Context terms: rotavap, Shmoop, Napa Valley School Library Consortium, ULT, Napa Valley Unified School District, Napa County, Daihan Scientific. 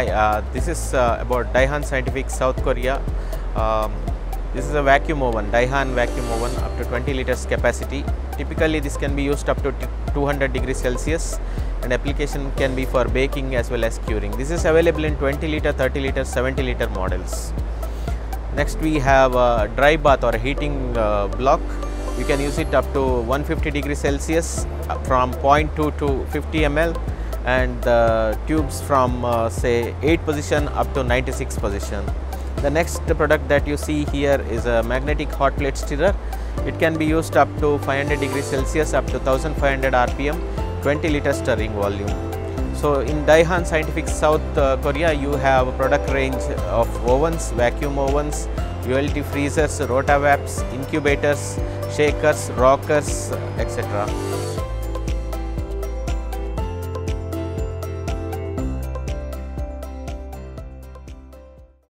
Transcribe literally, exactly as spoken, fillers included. Hi, uh, this is uh, about Daihan Scientific, South Korea. Um, this is a vacuum oven, Daihan vacuum oven, up to twenty liters capacity. Typically this can be used up to two hundred degrees Celsius, and application can be for baking as well as curing. This is available in twenty liter, thirty liter, seventy liter models. Next we have a dry bath or heating uh, block. You can use it up to one hundred fifty degrees Celsius from zero point two to fifty milliliters. And the tubes from uh, say eight position up to ninety-six position. The next product that you see here is a magnetic hot plate stirrer. It can be used up to five hundred degrees Celsius, up to one thousand five hundred R P M, twenty liter stirring volume. So in Daihan Scientific South uh, Korea, you have a product range of ovens, vacuum ovens, U L T freezers, rotavaps, incubators, shakers, rockers, et cetera.